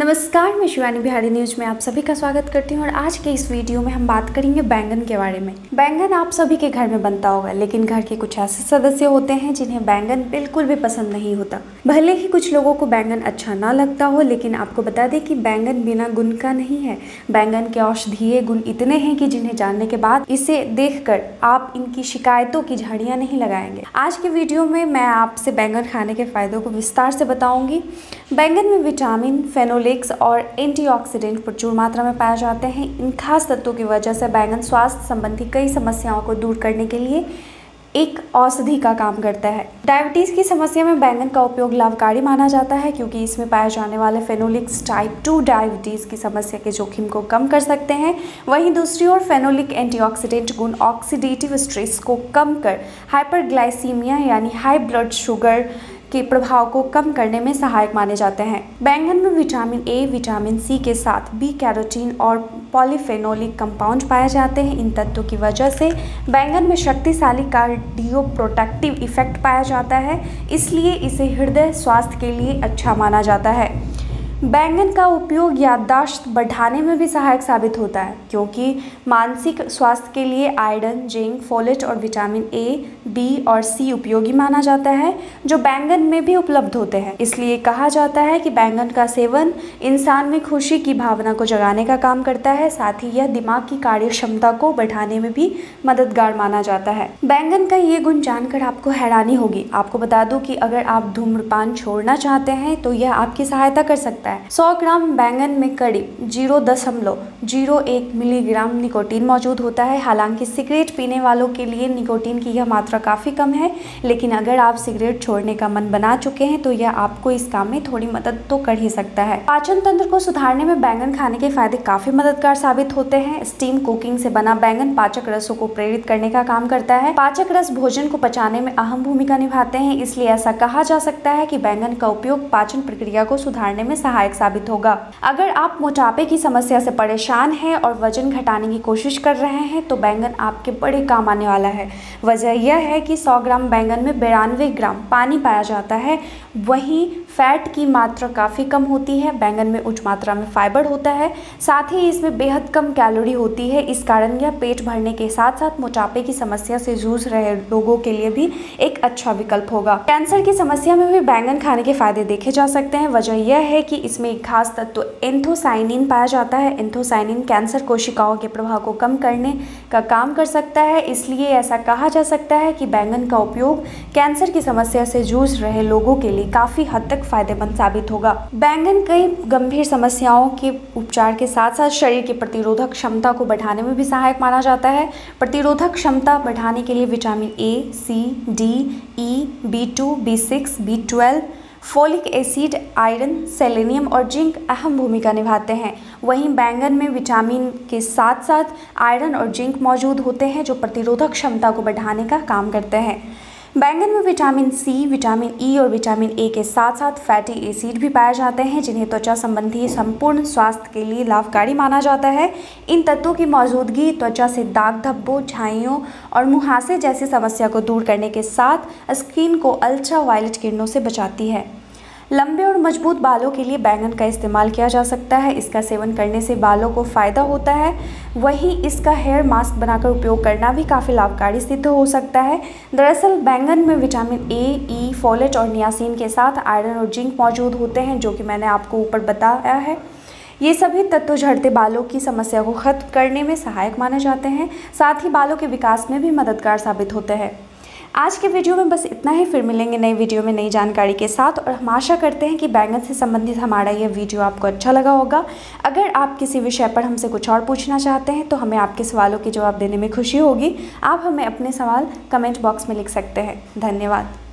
नमस्कार, मैं शिवानी बिहारी न्यूज में आप सभी का स्वागत करती हूँ। और आज के इस वीडियो में हम बात करेंगे बैंगन के बारे में। बैंगन आप सभी के घर में बनता होगा, लेकिन घर के कुछ ऐसे सदस्य होते हैं जिन्हें बैंगन बिल्कुल भी पसंद नहीं होता। भले ही कुछ लोगों को बैंगन अच्छा ना लगता हो, लेकिन आपको बता दें कि बैंगन बिना गुण का नहीं है। बैंगन के औषधीय गुण इतने हैं कि जिन्हें जानने के बाद, इसे देखकर आप इनकी शिकायतों की झाड़ियाँ नहीं लगाएंगे। आज के वीडियो में मैं आपसे बैंगन खाने के फायदों को विस्तार से बताऊँगी। बैंगन में विटामिन, फेनोलिक्स और एंटीऑक्सीडेंट प्रचुर मात्रा में पाए जाते हैं। इन खास तत्वों की वजह से बैंगन स्वास्थ्य संबंधी कई समस्याओं को दूर करने के लिए एक औषधि का काम करता है। डायबिटीज़ की समस्या में बैंगन का उपयोग लाभकारी माना जाता है, क्योंकि इसमें पाए जाने वाले फेनोलिक्स टाइप 2 डायबिटीज़ की समस्या के जोखिम को कम कर सकते हैं। वहीं दूसरी ओर फेनोलिक एंटीऑक्सीडेंट गुण ऑक्सीडेटिव स्ट्रेस को कम कर हाइपरग्लाइसीमिया यानी हाई ब्लड शुगर के प्रभाव को कम करने में सहायक माने जाते हैं। बैंगन में विटामिन ए, विटामिन सी के साथ बी कैरोटीन और पॉलीफेनोलिक कंपाउंड पाए जाते हैं। इन तत्वों की वजह से बैंगन में शक्तिशाली कार्डियो प्रोटेक्टिव इफेक्ट पाया जाता है, इसलिए इसे हृदय स्वास्थ्य के लिए अच्छा माना जाता है। बैंगन का उपयोग याददाश्त बढ़ाने में भी सहायक साबित होता है, क्योंकि मानसिक स्वास्थ्य के लिए आयरन, जिंक, फोलेट और विटामिन ए, बी और सी उपयोगी माना जाता है, जो बैंगन में भी उपलब्ध होते हैं। इसलिए कहा जाता है कि बैंगन का सेवन इंसान में खुशी की भावना को जगाने का काम करता है। साथ ही यह दिमाग की कार्य क्षमता को बढ़ाने में भी मददगार माना जाता है। बैंगन का ये गुण जानकर आपको हैरानी होगी। आपको बता दूँ कि अगर आप धूम्रपान छोड़ना चाहते हैं तो यह आपकी सहायता कर सकता है। 100 ग्राम बैंगन में करीब 0.01 मिलीग्राम निकोटीन मौजूद होता है। हालांकि सिगरेट पीने वालों के लिए निकोटीन की यह मात्रा काफ़ी कम है, लेकिन अगर आप सिगरेट छोड़ने का मन बना चुके हैं तो यह आपको इस काम में थोड़ी मदद तो कर ही सकता है। पाचन तंत्र को सुधारने में बैंगन खाने के फायदे काफ़ी मददगार साबित होते हैं। स्टीम कुकिंग से बना बैंगन पाचक रसों को प्रेरित करने का काम करता है। पाचक रस भोजन को पचाने में अहम भूमिका निभाते हैं, इसलिए ऐसा कहा जा सकता है कि बैंगन का उपयोग पाचन प्रक्रिया को सुधारने में सहायक साबित होगा। अगर आप मोटापे की समस्या से परेशान हैं और वजन घटाने की कोशिश कर रहे हैं तो बैंगन आपके बड़े काम आने वाला है। वजह यह है कि 100 ग्राम बैंगन में 92 ग्राम पानी पाया जाता है। वहीं फैट की मात्रा काफ़ी कम होती है। बैंगन में उच्च मात्रा में फाइबर होता है, साथ ही इसमें बेहद कम कैलोरी होती है। इस कारण यह पेट भरने के साथ साथ मोटापे की समस्या से जूझ रहे लोगों के लिए भी एक अच्छा विकल्प होगा। कैंसर की समस्या में भी बैंगन खाने के फायदे देखे जा सकते हैं। वजह यह है कि इसमें एक खास तत्व एंथोसाइनिन पाया जाता है। एंथोसाइनिन कैंसर कोशिकाओं के प्रभाव को कम करने का काम कर सकता है, इसलिए ऐसा कहा जा सकता है कि बैंगन का उपयोग कैंसर की समस्या से जूझ रहे लोगों के लिए काफ़ी हद तक फायदेमंद साबित होगा। बैंगन कई गंभीर समस्याओं के उपचार के साथ साथ शरीर की प्रतिरोधक क्षमता को बढ़ाने में भी सहायक माना जाता है। प्रतिरोधक क्षमता बढ़ाने के लिए vitamin A, C, D, E, B2, B6, B12, folic acid, iron, selenium और जिंक अहम भूमिका निभाते हैं। वहीं बैंगन में विटामिन के साथ साथ आयरन और जिंक मौजूद होते हैं, जो प्रतिरोधक क्षमता को बढ़ाने का काम करते हैं। बैंगन में विटामिन सी, विटामिन ई और विटामिन ए के साथ साथ फैटी एसिड भी पाए जाते हैं, जिन्हें त्वचा संबंधी संपूर्ण स्वास्थ्य के लिए लाभकारी माना जाता है। इन तत्वों की मौजूदगी त्वचा से दाग धब्बों, झाइयों और मुहासे जैसी समस्या को दूर करने के साथ स्किन को अल्ट्रावायलेट किरणों से बचाती है। लंबे और मजबूत बालों के लिए बैंगन का इस्तेमाल किया जा सकता है। इसका सेवन करने से बालों को फ़ायदा होता है। वहीं इसका हेयर मास्क बनाकर उपयोग करना भी काफ़ी लाभकारी सिद्ध हो सकता है। दरअसल बैंगन में विटामिन ए, ई, फोलेट और नियासिन के साथ आयरन और जिंक मौजूद होते हैं, जो कि मैंने आपको ऊपर बताया है। ये सभी तत्व झड़ते बालों की समस्या को खत्म करने में सहायक माने जाते हैं, साथ ही बालों के विकास में भी मददगार साबित होते हैं। आज के वीडियो में बस इतना ही। फिर मिलेंगे नई वीडियो में नई जानकारी के साथ, और हम आशा करते हैं कि बैंगन से संबंधित हमारा यह वीडियो आपको अच्छा लगा होगा। अगर आप किसी विषय पर हमसे कुछ और पूछना चाहते हैं तो हमें आपके सवालों के जवाब देने में खुशी होगी। आप हमें अपने सवाल कमेंट बॉक्स में लिख सकते हैं। धन्यवाद।